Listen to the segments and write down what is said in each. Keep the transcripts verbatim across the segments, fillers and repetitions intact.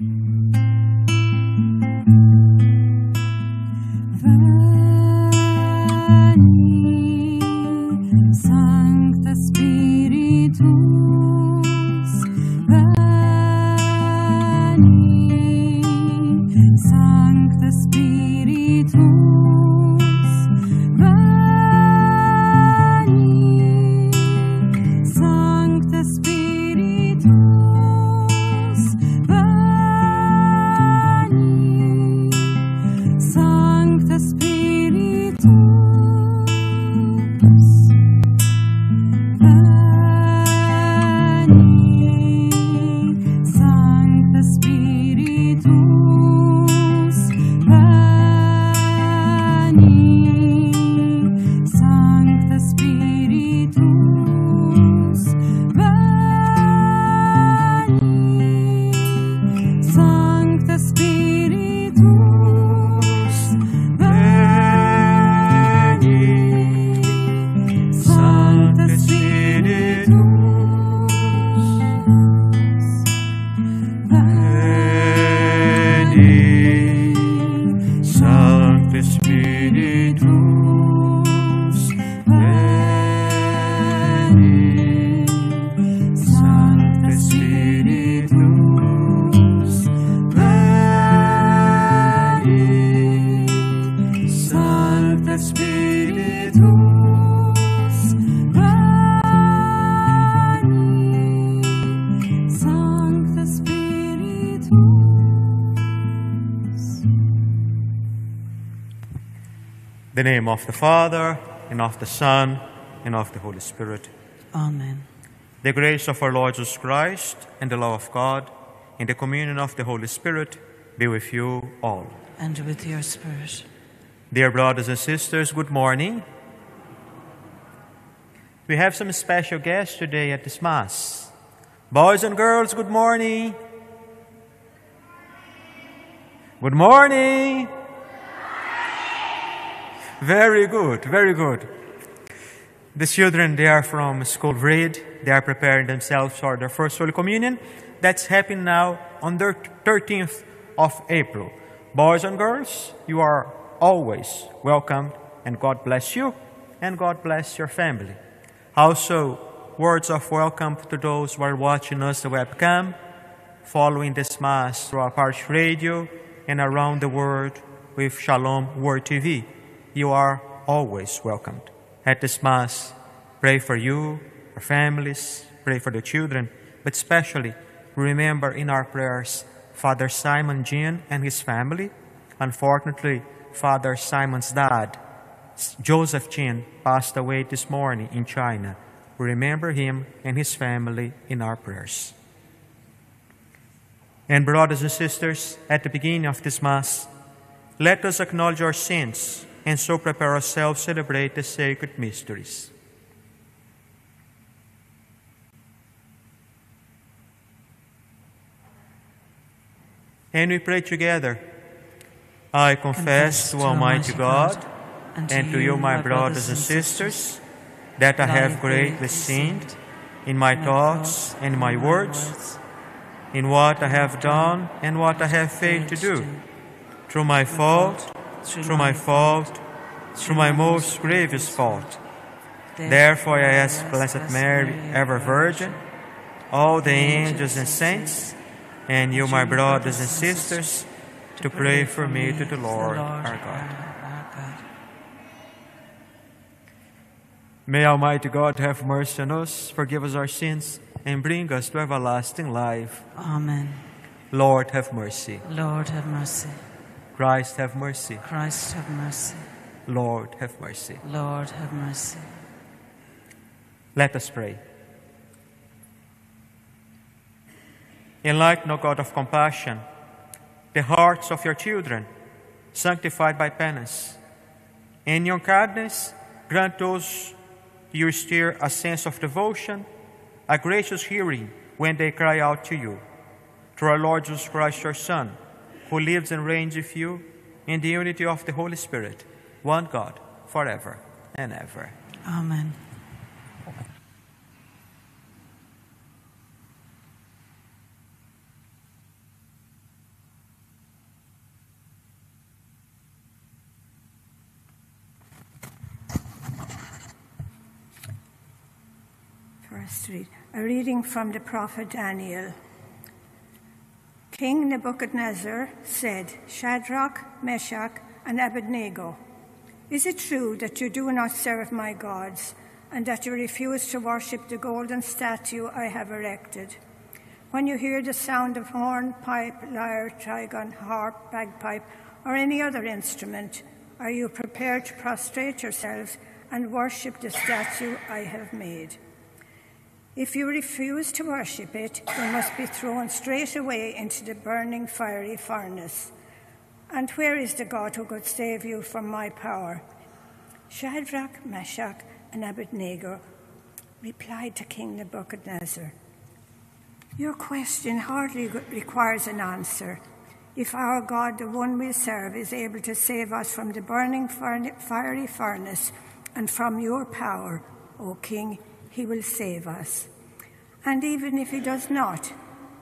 In the name of the Father, and of the Son, and of the Holy Spirit. Amen. The grace of our Lord Jesus Christ, and the love of God, and the communion of the Holy Spirit be with you all. And with your spirit. Dear brothers and sisters, good morning. We have some special guests today at this Mass. Boys and girls, good morning. Good morning. Very good, very good. The children, they are from School of Reed. They are preparing themselves for their First Holy Communion. That's happening now on the thirteenth of April. Boys and girls, you are always welcome, and God bless you, and God bless your family. Also, words of welcome to those who are watching us on the webcam, following this Mass through our parish radio, and around the world with Shalom World T V. You are always welcomed. At this Mass, pray for you, for families, pray for the children, but especially remember in our prayers Father Simon Jin and his family. Unfortunately, Father Simon's dad, Joseph Chen, passed away this morning in China. Remember him and his family in our prayers. And brothers and sisters, at the beginning of this Mass, let us acknowledge our sins and so prepare ourselves to celebrate the sacred mysteries. And we pray together. I confess, confess to Almighty God, God and, and to you, my brothers and sisters, that I have greatly sinned in my thoughts and my words, in what I have done and what I have failed to do, through my fault, through my fault, through my most grievous fault. Therefore I ask Blessed Mary, ever Virgin, all the angels and saints, and you, my brothers and sisters, to pray for me to the Lord our God. May Almighty God have mercy on us, forgive us our sins, and bring us to everlasting life. Amen. Lord, have mercy. Lord, have mercy. Christ, have mercy. Christ, have mercy. Lord, have mercy. Lord, have mercy. Let us pray. Enlighten, O God of compassion, the hearts of your children, sanctified by penance. In your kindness, grant those you instill a sense of devotion, a gracious hearing when they cry out to you. Through our Lord Jesus Christ, your Son, who lives and reigns with you in the unity of the Holy Spirit, one God, forever and ever. Amen. First read, a reading from the prophet Daniel. King Nebuchadnezzar said, Shadrach, Meshach, and Abednego, is it true that you do not serve my gods, and that you refuse to worship the golden statue I have erected? When you hear the sound of horn, pipe, lyre, trigon, harp, bagpipe, or any other instrument, are you prepared to prostrate yourselves and worship the statue I have made? If you refuse to worship it, you must be thrown straight away into the burning fiery furnace. And where is the God who could save you from my power? Shadrach, Meshach, and Abednego replied to King Nebuchadnezzar, your question hardly requires an answer. If our God, the one we serve, is able to save us from the burning fiery furnace and from your power, O King, he will save us. And even if he does not,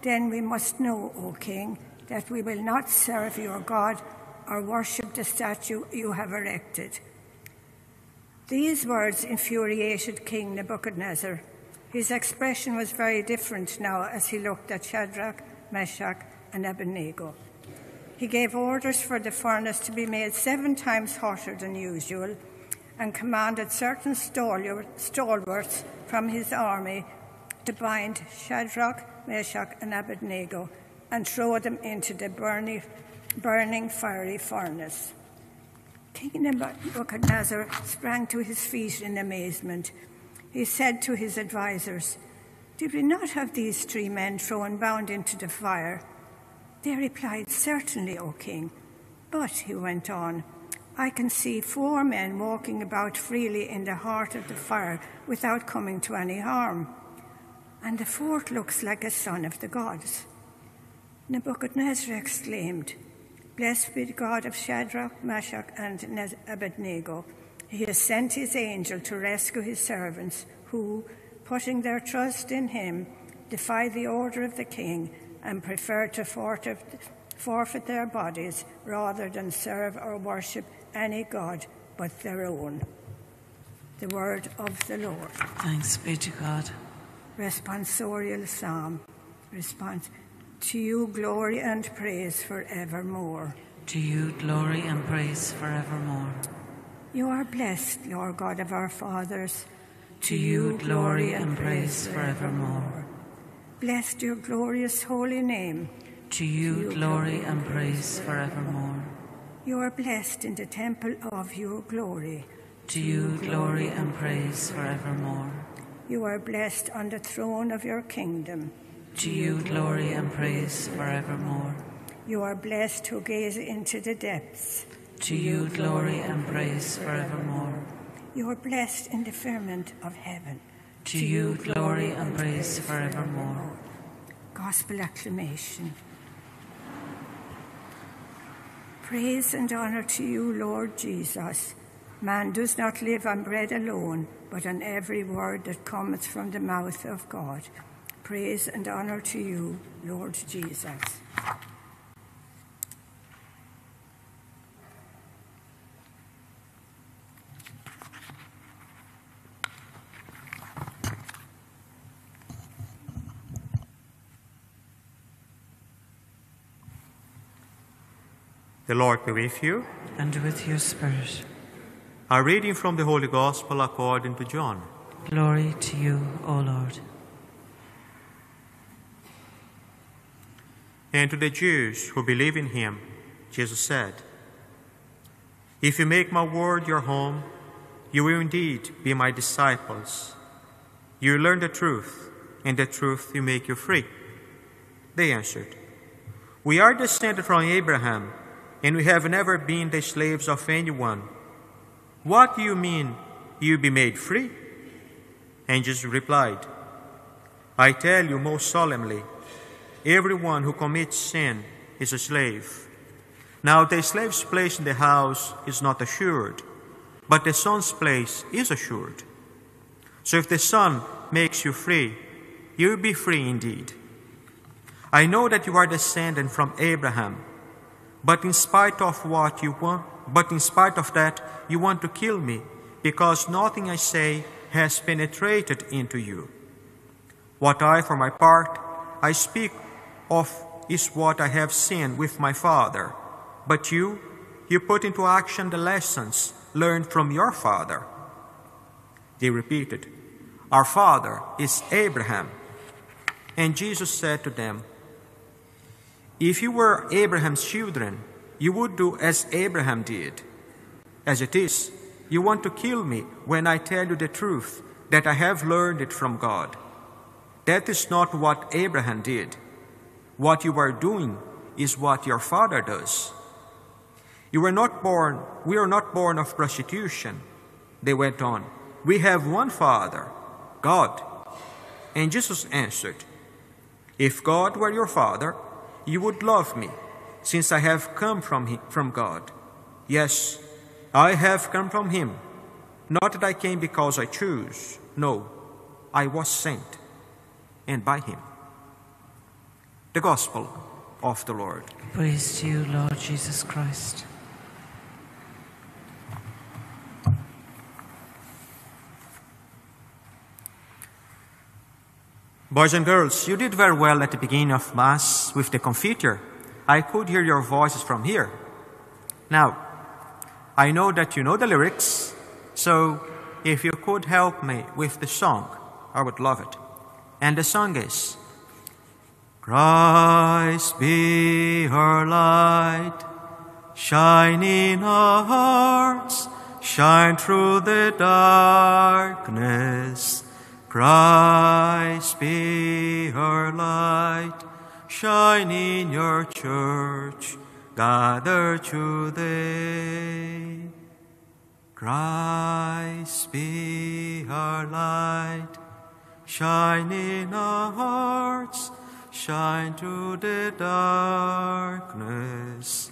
then we must know, O King, that we will not serve your God or worship the statue you have erected. These words infuriated King Nebuchadnezzar. His expression was very different now as he looked at Shadrach, Meshach, and Abednego. He gave orders for the furnace to be made seven times hotter than usual, and commanded certain stalwarts from his army to bind Shadrach, Meshach, and Abednego and throw them into the burning, burning fiery furnace. King Nebuchadnezzar sprang to his feet in amazement. He said to his advisers, did we not have these three men thrown bound into the fire? They replied, certainly, O King. But, he went on, I can see four men walking about freely in the heart of the fire without coming to any harm. And the fourth looks like a son of the gods. Nebuchadnezzar exclaimed, blessed be the God of Shadrach, Meshach, and Abednego. He has sent his angel to rescue his servants who, putting their trust in him, defy the order of the king and prefer to forfeit their bodies rather than serve or worship any god but their own. The word of the Lord. Thanks be to God. Responsorial Psalm. Response. To you glory and praise forevermore. To you glory and praise forevermore. You are blessed, Lord God of our fathers. To you glory and praise forevermore. Blessed your glorious holy name. To you glory and praise forevermore. You are blessed in the temple of your glory. To you glory and praise forevermore. You are blessed on the throne of your kingdom. To you glory and praise forevermore. You are blessed who gaze into the depths. To you glory and praise forevermore. You are blessed in the firmament of heaven. To you glory and praise forevermore. Gospel acclamation. Praise and honor to you, Lord Jesus. Man does not live on bread alone, but on every word that cometh from the mouth of God. Praise and honor to you, Lord Jesus. The Lord be with you. And with your spirit. A reading from the Holy Gospel according to John. Glory to you, O Lord. And to the Jews who believe in him, Jesus said, if you make my word your home, you will indeed be my disciples. You will learn the truth, and the truth will make you free. They answered, we are descended from Abraham, and we have never been the slaves of anyone. What do you mean you'll be made free? And Jesus replied, I tell you most solemnly, everyone who commits sin is a slave. Now the slave's place in the house is not assured, but the son's place is assured. So if the son makes you free, you'll be free indeed. I know that you are descended from Abraham, But in spite of what you want, but in spite of that, you want to kill me, because nothing I say has penetrated into you. What I, for my part, I speak of is what I have seen with my father. But you, you put into action the lessons learned from your father." They repeated, "Our father is Abraham." And Jesus said to them, "If you were Abraham's children, you would do as Abraham did. As it is, you want to kill me when I tell you the truth, that I have learned it from God. That is not what Abraham did. What you are doing is what your father does. You were not born, we are not born of prostitution." They went on, "We have one Father, God." And Jesus answered, "If God were your Father, you would love me, since I have come from him, from God. Yes, I have come from him. Not that I came because I chose. No, I was sent, and by him." The Gospel of the Lord. Praise to you, Lord Jesus Christ. Boys and girls, you did very well at the beginning of Mass with the Confiteor. I could hear your voices from here. Now, I know that you know the lyrics, so if you could help me with the song, I would love it. And the song is, Christ be our light, shine in our hearts, shine through the darkness. Christ be our light, shine in your church, gather today. Christ be our light, shine in our hearts, shine through the darkness.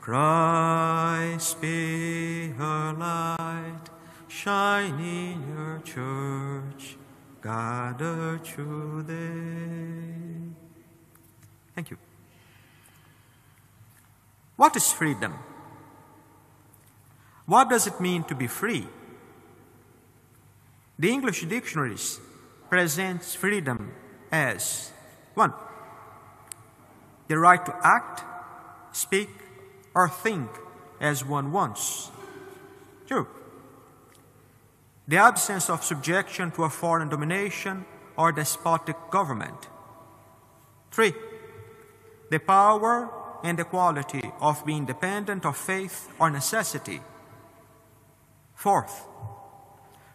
Christ be our light, shine in your church, gather today. Thank you. What is freedom? What does it mean to be free? The English dictionaries presents freedom as one, the right to act, speak, or think as one wants. Two, the absence of subjection to a foreign domination or despotic government. Three, the power and the quality of being dependent of faith or necessity. Fourth,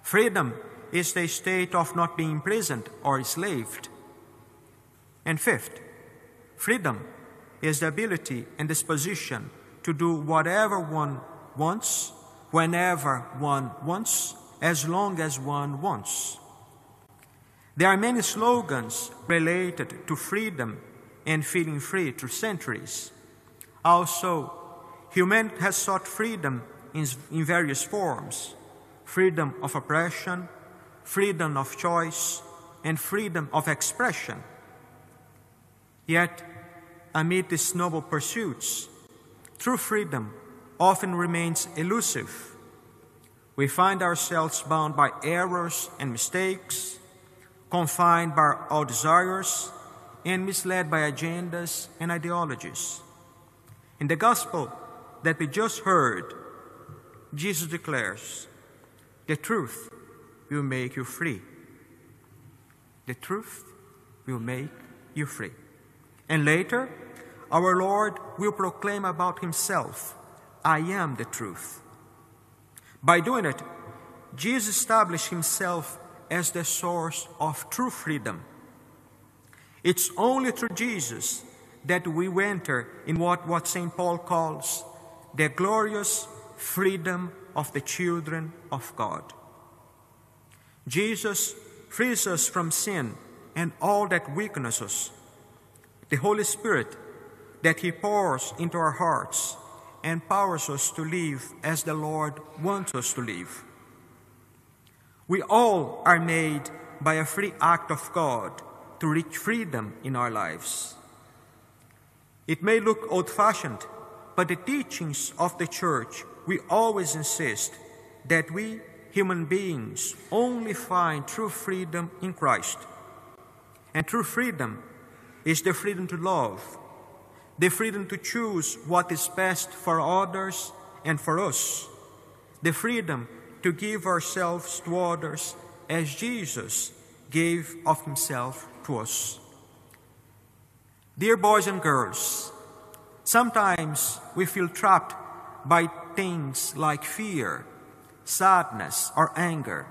freedom is the state of not being imprisoned or enslaved. And fifth, freedom is the ability and disposition to do whatever one wants, whenever one wants, as long as one wants. There are many slogans related to freedom and feeling free through centuries. Also, humanity has sought freedom in, in various forms: freedom of oppression, freedom of choice, and freedom of expression. Yet, amid these noble pursuits, true freedom often remains elusive. We find ourselves bound by errors and mistakes, confined by our desires, and misled by agendas and ideologies. In the Gospel that we just heard, Jesus declares, "The truth will make you free." The truth will make you free. And later, our Lord will proclaim about himself, "I am the truth." By doing it, Jesus established himself as the source of true freedom. It's only through Jesus that we enter in what, what Saint Paul calls the glorious freedom of the children of God. Jesus frees us from sin and all that weakens us. The Holy Spirit that he pours into our hearts empowers us to live as the Lord wants us to live. We all are made by a free act of God to reach freedom in our lives. It may look old-fashioned, but the teachings of the Church, we always insist that we, human beings, only find true freedom in Christ. And true freedom is the freedom to love, the freedom to choose what is best for others and for us, the freedom to give ourselves to others as Jesus gave of himself to us. Dear boys and girls, sometimes we feel trapped by things like fear, sadness, or anger.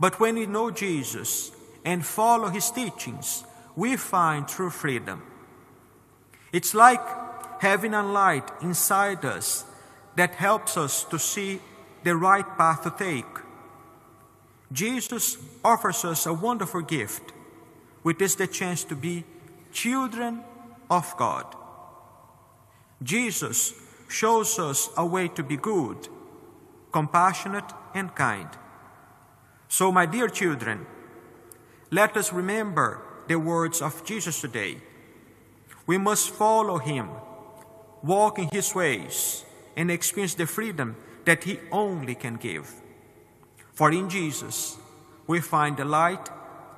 But when we know Jesus and follow his teachings, we find true freedom. It's like having a light inside us that helps us to see the right path to take. Jesus offers us a wonderful gift, which is the chance to be children of God. Jesus shows us a way to be good, compassionate, and kind. So, my dear children, let us remember the words of Jesus today. We must follow him, walk in his ways, and experience the freedom that he only can give. For in Jesus, we find the light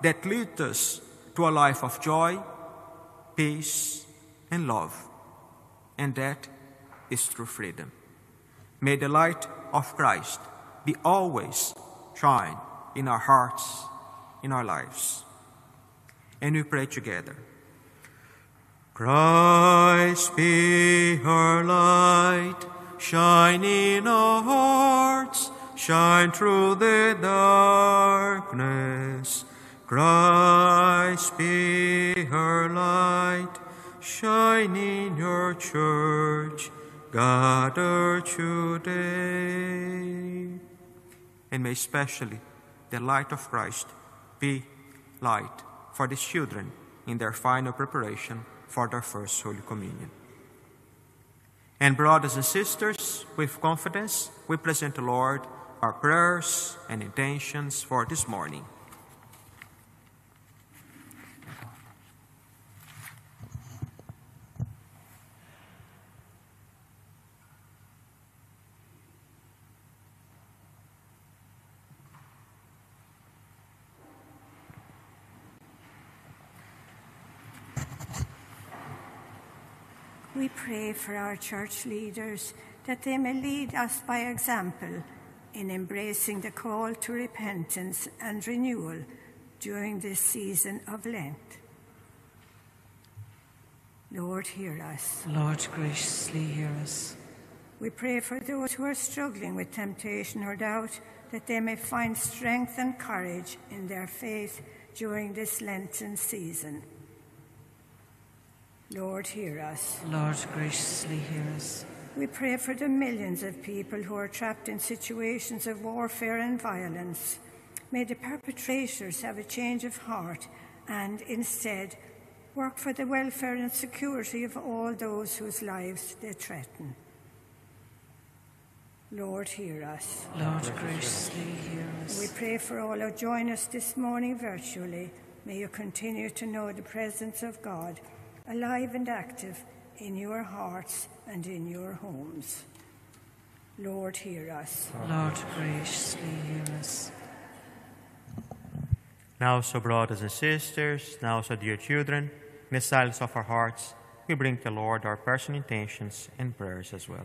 that leads us to a life of joy, peace, and love. And that is true freedom. May the light of Christ be always shine in our hearts, in our lives. And we pray together. Christ be our light, shine in our hearts, shine through the darkness. Christ be our light, shine in your church, gather today. And may especially the light of Christ be light for the children in their final preparation for their first Holy Communion. And brothers and sisters, with confidence, we present the Lord our prayers and intentions for this morning. We pray for our church leaders that they may lead us by example in embracing the call to repentance and renewal during this season of Lent. Lord, hear us. Lord, graciously hear us. We pray for those who are struggling with temptation or doubt that they may find strength and courage in their faith during this Lenten season. Lord, hear us. Lord, graciously hear us. We pray for the millions of people who are trapped in situations of warfare and violence. May the perpetrators have a change of heart and instead work for the welfare and security of all those whose lives they threaten. Lord, hear us. Lord, graciously hear us. We pray for all who join us this morning virtually. May you continue to know the presence of God, alive and active in your hearts and in your homes. Lord, hear us. Lord, graciously hear us. Now, so brothers and sisters, now, so dear children, in the silence of our hearts, we bring to the Lord our personal intentions and prayers as well.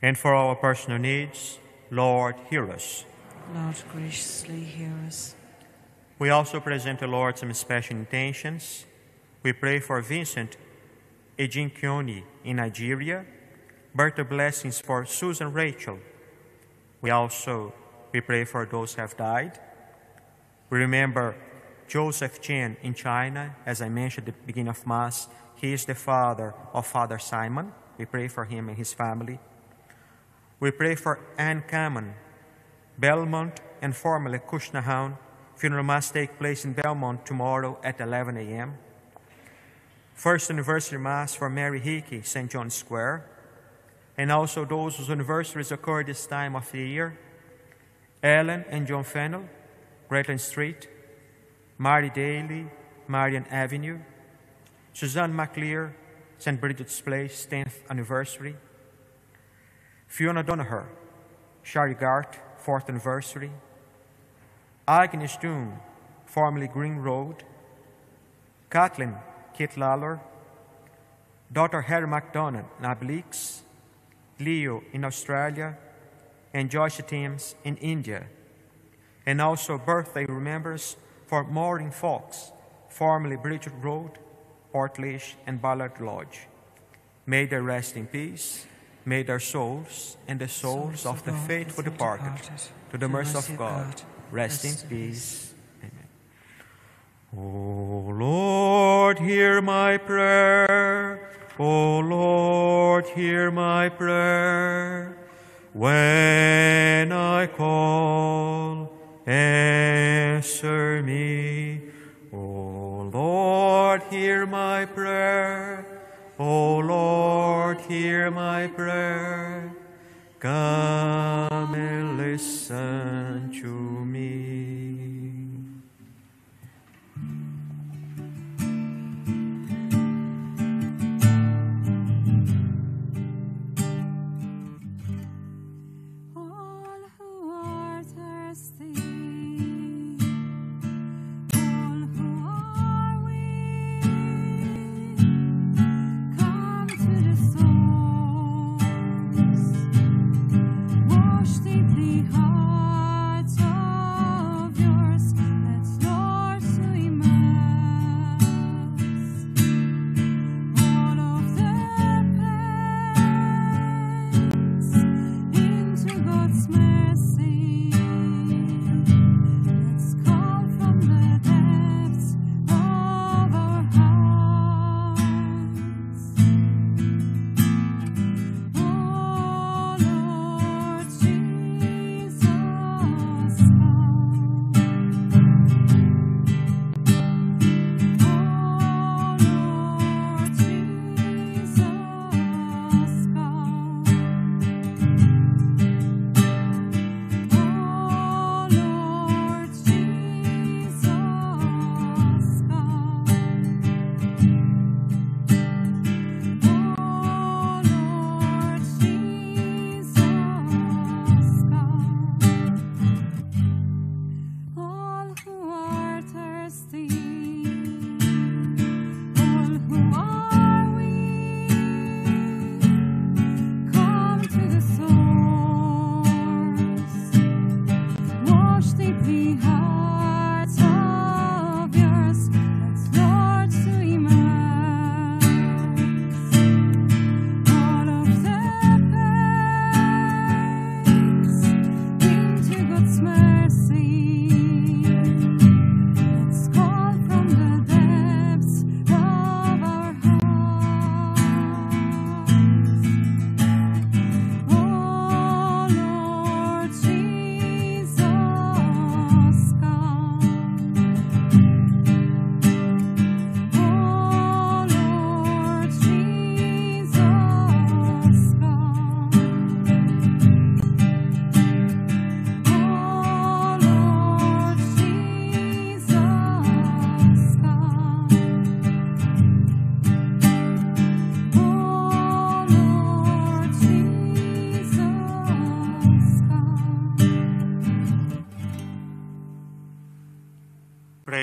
And for our personal needs, Lord, hear us. Lord, graciously hear us. We also present the Lord some special intentions. We pray for Vincent Ejinkioni in Nigeria, birthday blessings for Susan Rachel. We also we pray for those who have died. We remember Joseph Chen in China. As I mentioned at the beginning of Mass, he is the father of Father Simon. We pray for him and his family. We pray for Anne Cameron, Belmont, and formerly Cushnahan. Funeral Mass takes place in Belmont tomorrow at eleven a m First Anniversary Mass for Mary Hickey, Saint John's Square, and also those whose anniversaries occur this time of the year: Ellen and John Fennell, Redland Street; Mary Daly, Marian Avenue; Suzanne McClear, Saint Bridget's Place, tenth anniversary; Fiona Donaher, Sherry Gart, fourth anniversary. Agnes Doom, formerly Green Road. Kathleen Kit Lallor, Doctor Harry MacDonald in Abelix, Leo in Australia, and Joyce Thames in India. And also birthday remembrance for Maureen Fox, formerly Bridget Road, Portleash and Ballard Lodge. May they rest in peace. May their souls and the souls, souls of, of the faithful departed, departed to the mercy of God, God rest, rest in peace. peace. Amen. O Lord, hear my prayer. O Lord, hear my prayer. When I call, answer me. O Lord, hear my prayer. O Lord, hear my prayer. Come and listen to me.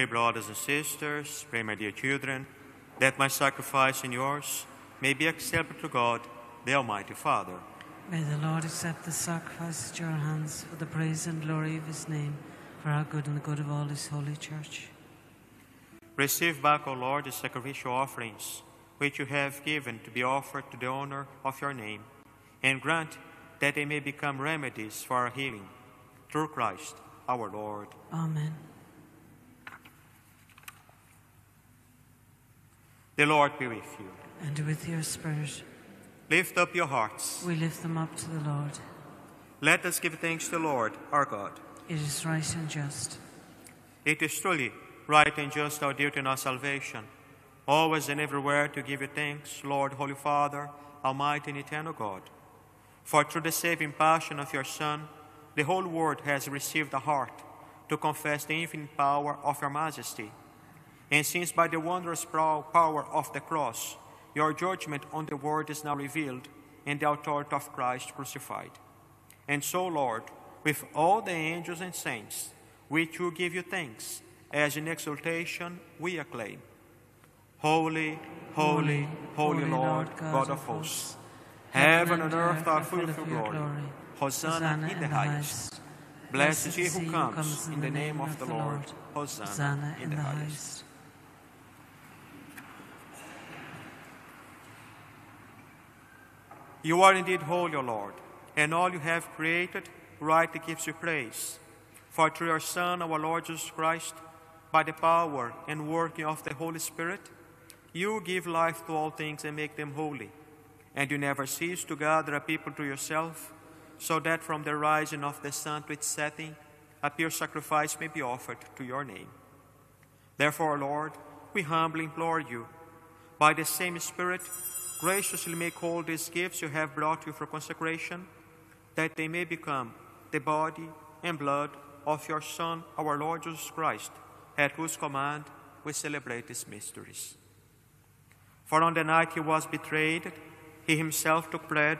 Brothers and sisters, pray, my dear children, that my sacrifice and yours may be accepted to God, the Almighty Father. May the Lord accept the sacrifice at your hands for the praise and glory of his name, for our good and the good of all his holy church. Receive back, O Lord, the sacrificial offerings which you have given to be offered to the honor of your name, and grant that they may become remedies for our healing. Through Christ our Lord. Amen. The Lord be with you. And with your spirit. Lift up your hearts. We lift them up to the Lord. Let us give thanks to the Lord, our God. It is right and just. It is truly right and just, our duty and our salvation, always and everywhere to give you thanks, Lord, Holy Father, Almighty and Eternal God. For through the saving passion of your Son, the whole world has received a heart to confess the infinite power of your majesty. And since by the wondrous power of the cross, your judgment on the world is now revealed, and the authority of Christ crucified. And so, Lord, with all the angels and saints, we too give you thanks, as in exultation we acclaim. Holy, holy, holy, holy Lord, God, God of hosts, heaven and earth are full of your glory. Hosanna in the highest. Blessed is he who comes in the name of the Lord. Hosanna in the highest. You are indeed holy, O Lord, and all you have created rightly gives you praise. For through your Son, our Lord Jesus Christ, by the power and working of the Holy Spirit, you give life to all things and make them holy. And you never cease to gather a people to yourself, so that from the rising of the sun to its setting, a pure sacrifice may be offered to your name. Therefore, Lord, we humbly implore you, by the same Spirit, graciously make all these gifts you have brought you for consecration, that they may become the body and blood of your Son, our Lord Jesus Christ, at whose command we celebrate these mysteries. For on the night he was betrayed, he himself took bread,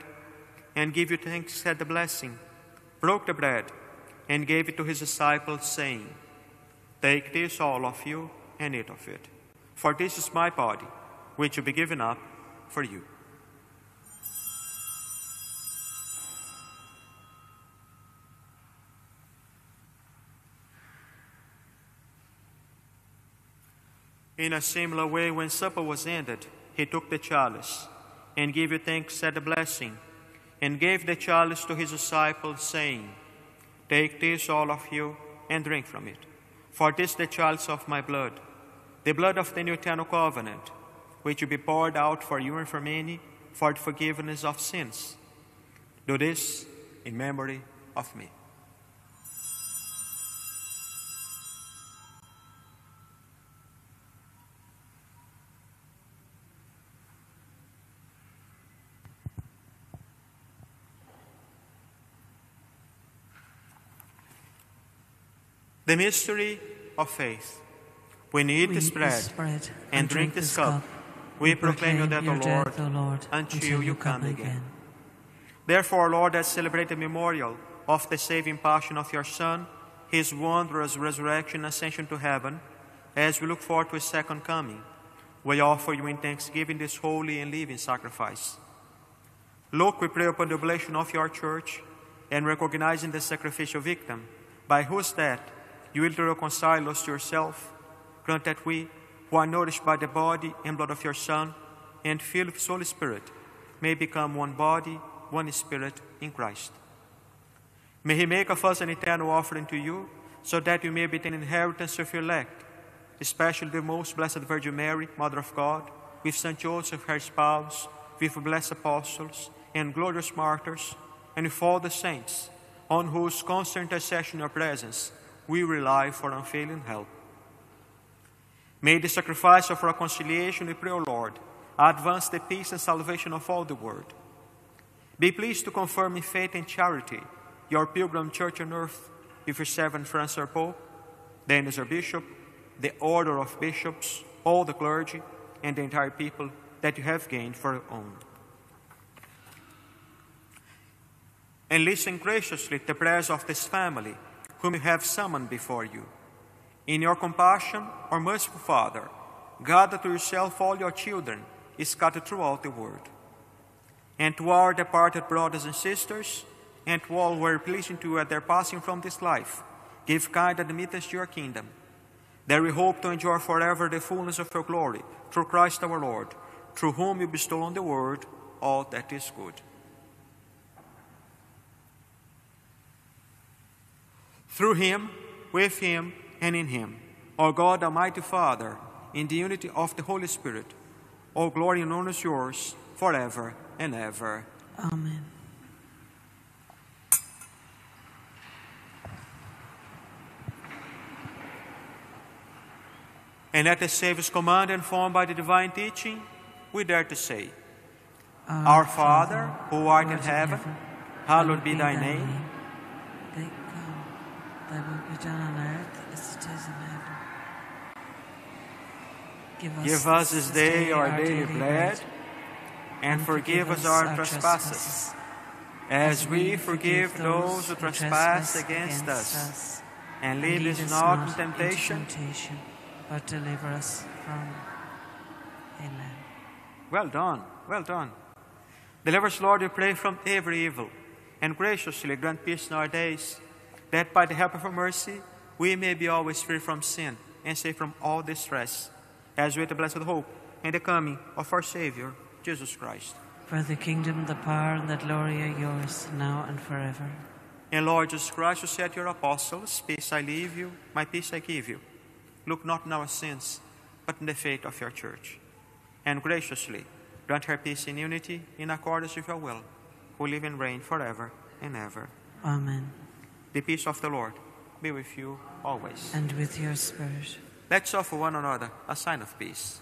and gave you thanks, said the blessing, broke the bread, and gave it to his disciples, saying, Take this, all of you, and eat of it, for this is my body, which will be given up for you. In a similar way, when supper was ended, he took the chalice, and gave you thanks, said the blessing, and gave the chalice to his disciples, saying, Take this, all of you, and drink from it, for this is the chalice of my blood, the blood of the new eternal covenant, which will be poured out for you and for many for the forgiveness of sins. Do this in memory of me. The mystery of faith. When you eat this bread and, and drink this cup, we proclaim your death, O Lord, Lord, until you come again. again. Therefore, Lord, as celebrate the memorial of the saving passion of your Son, his wondrous resurrection and ascension to heaven, as we look forward to his second coming, we offer you in thanksgiving this holy and living sacrifice. Look, we pray upon the oblation of your church, and recognizing the sacrificial victim, by whose death you will reconcile us to yourself, grant that we, who are nourished by the body and blood of your Son, and filled with the Holy Spirit, may become one body, one spirit in Christ. May he make of us an eternal offering to you, so that you may be an inheritance of your elect, especially the most blessed Virgin Mary, Mother of God, with Saint Joseph, her spouse, with blessed apostles, and glorious martyrs, and with all the saints, on whose constant intercession or presence we rely for unfailing help. May the sacrifice of reconciliation, we pray, O Lord, advance the peace and salvation of all the world. Be pleased to confirm in faith and charity your pilgrim church on earth, with your servant Francis our Pope, Dennis our Bishop, the order of bishops, all the clergy, and the entire people that you have gained for your own. And listen graciously to the prayers of this family, whom you have summoned before you. In your compassion, O merciful Father, gather to yourself all your children scattered throughout the world. And to our departed brothers and sisters, and to all who are pleasing to you at their passing from this life, give kind admittance to your kingdom. There we hope to enjoy forever the fullness of your glory, through Christ our Lord, through whom you bestow on the world all that is good. Through him, with him, and in him, O God, Almighty Father, in the unity of the Holy Spirit, all glory and honor is yours forever and ever. Amen. And at the Savior's command, informed by the divine teaching, we dare to say, Our, Our Father, who art in heaven, hallowed be thy name. Thy will be done on earth as it is in heaven. Give us, Give us this day, day our daily bread, bread, and forgive us our trespasses, as we forgive those who trespass against us. And lead us not into temptation, but deliver us from evil. Amen. Well done, well done. Deliver us, Lord, we pray, from every evil, and graciously grant peace in our days, that by the help of your mercy we may be always free from sin and safe from all distress, as we wait the blessed hope and the coming of our Savior, Jesus Christ. For the kingdom, the power, and the glory are yours, now and forever. And Lord Jesus Christ, you said to your apostles, peace I leave you, my peace I give you. Look not on our sins, but in the faith of your church. And graciously grant her peace in unity, in accordance with your will, who live and reign forever and ever. Amen. The peace of the Lord be with you always. And with your spirit. Let's offer one another a sign of peace.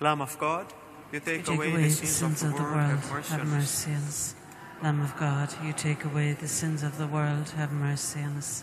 Lamb of God, you take, you take away, away the sins, sins of the world, world have, mercy have mercy on us. Lamb of God, you take away the sins of the world, have mercy on us.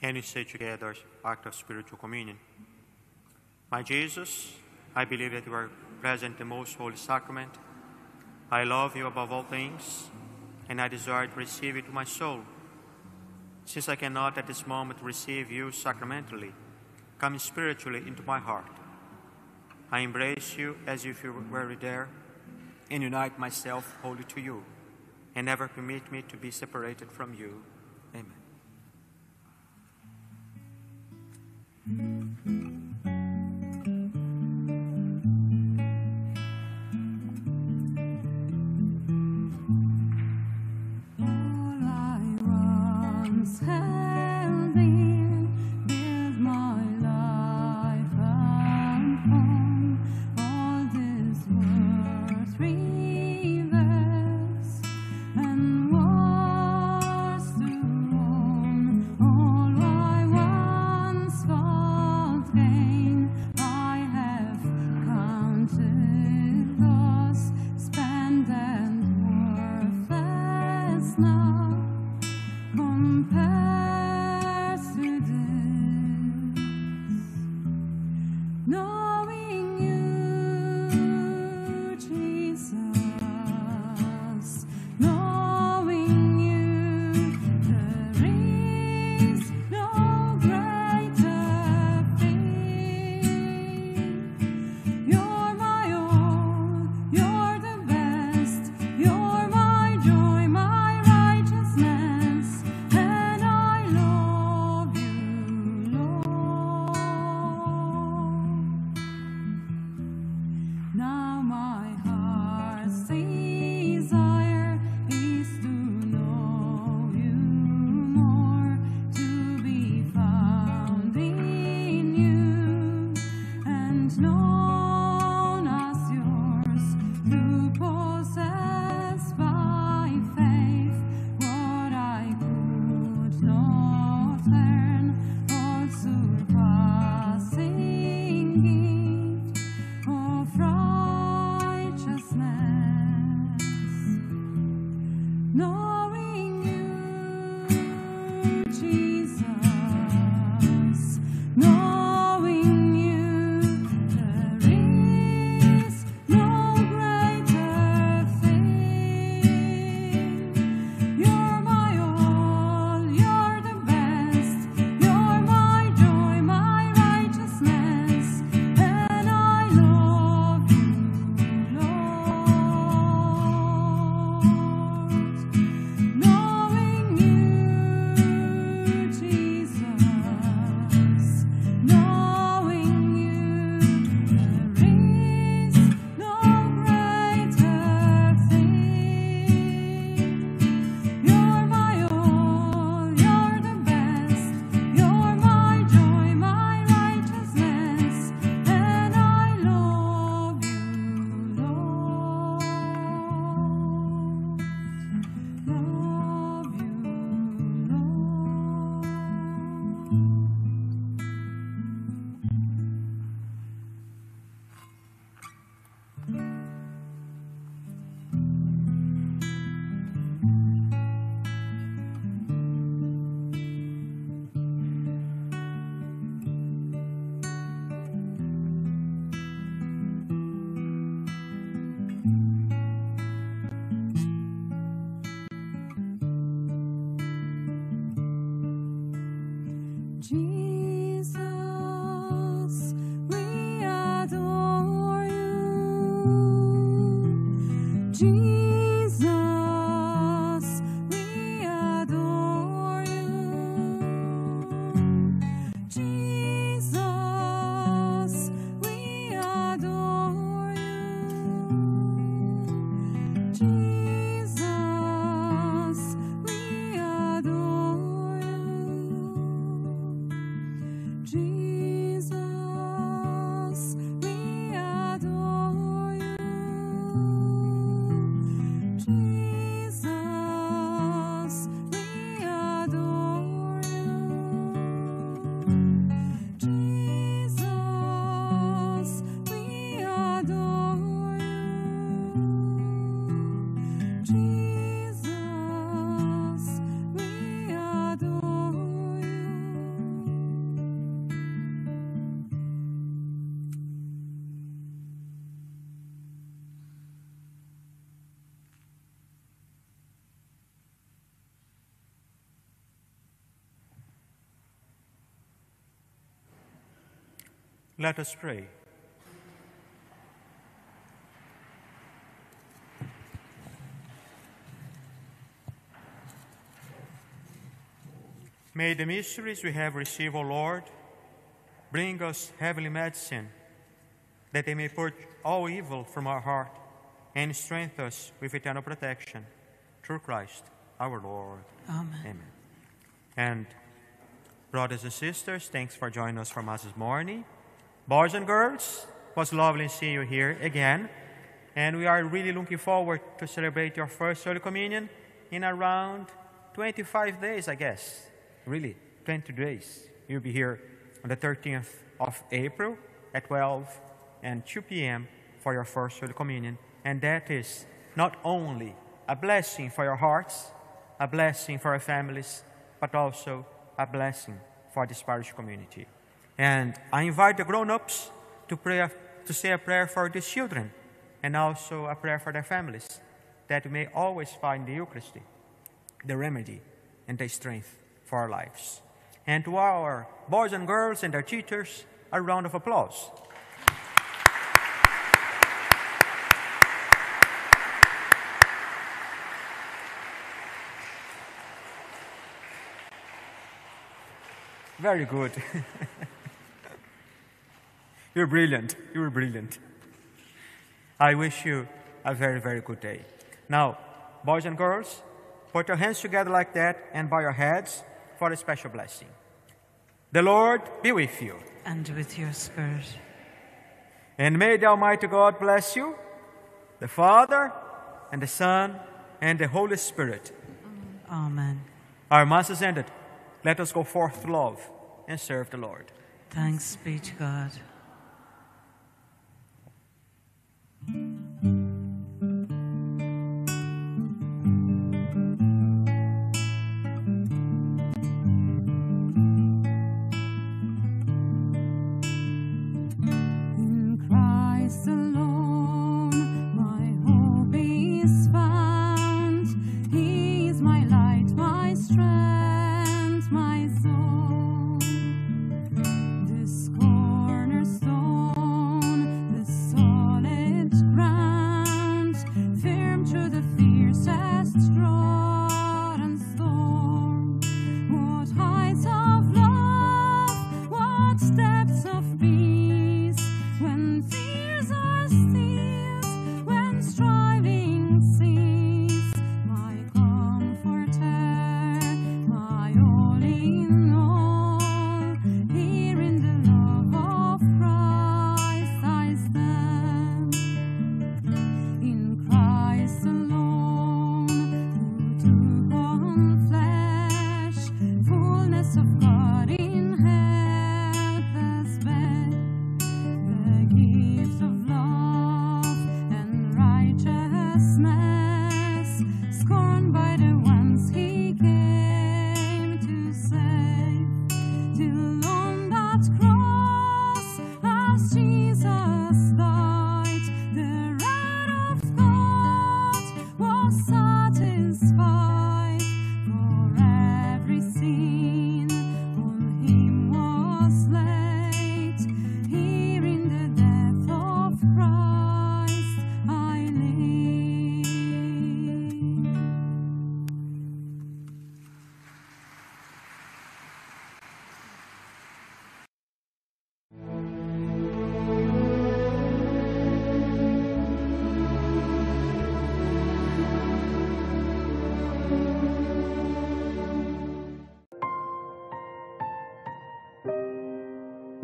Can you say together act of spiritual communion? My Jesus, I believe that you are present in the most holy sacrament. I love you above all things, and I desire to receive you to my soul. Since I cannot at this moment receive you sacramentally, come spiritually into my heart. I embrace you as if you were there, and unite myself wholly to you, and never permit me to be separated from you. Amen. Thank you. Jesus, we adore you. Jesus, we adore you. Jesus, we adore you. Jesus, we adore you. Jesus, we adore you. Jesus, we adore you. Jesus, we adore you. Let us pray. May the mysteries we have received, O Lord, bring us heavenly medicine, that they may purge all evil from our heart and strengthen us with eternal protection. Through Christ our Lord. Amen. Amen. And brothers and sisters, thanks for joining us for Mass this morning. Boys and girls, it was lovely seeing you here again, and we are really looking forward to celebrate your first Holy Communion in around twenty-five days, I guess. Really, twenty days. You'll be here on the thirteenth of April at twelve and two p m for your first Holy Communion, and that is not only a blessing for your hearts, a blessing for your families, but also a blessing for this parish community. And I invite the grown-ups to, pray, to say a prayer for these children and also a prayer for their families, that we may always find the Eucharisty, the remedy and the strength for our lives. And to our boys and girls and their teachers, a round of applause. Very good. You're brilliant. You're brilliant. I wish you a very, very good day. Now, boys and girls, put your hands together like that and bow your heads for a special blessing. The Lord be with you. And with your spirit. And may the Almighty God bless you, the Father, and the Son, and the Holy Spirit. Amen. Our Mass is ended. Let us go forth to love and serve the Lord. Thanks be to God.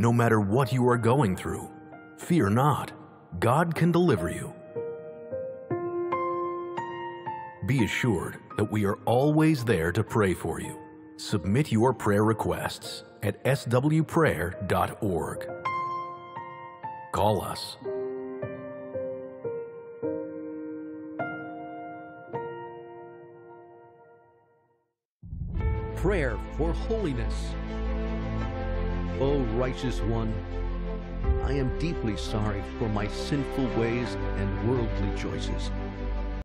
No matter what you are going through, fear not, God can deliver you. Be assured that we are always there to pray for you. Submit your prayer requests at s w prayer dot org. Call us. Prayer for holiness. O righteous one, I am deeply sorry for my sinful ways and worldly choices.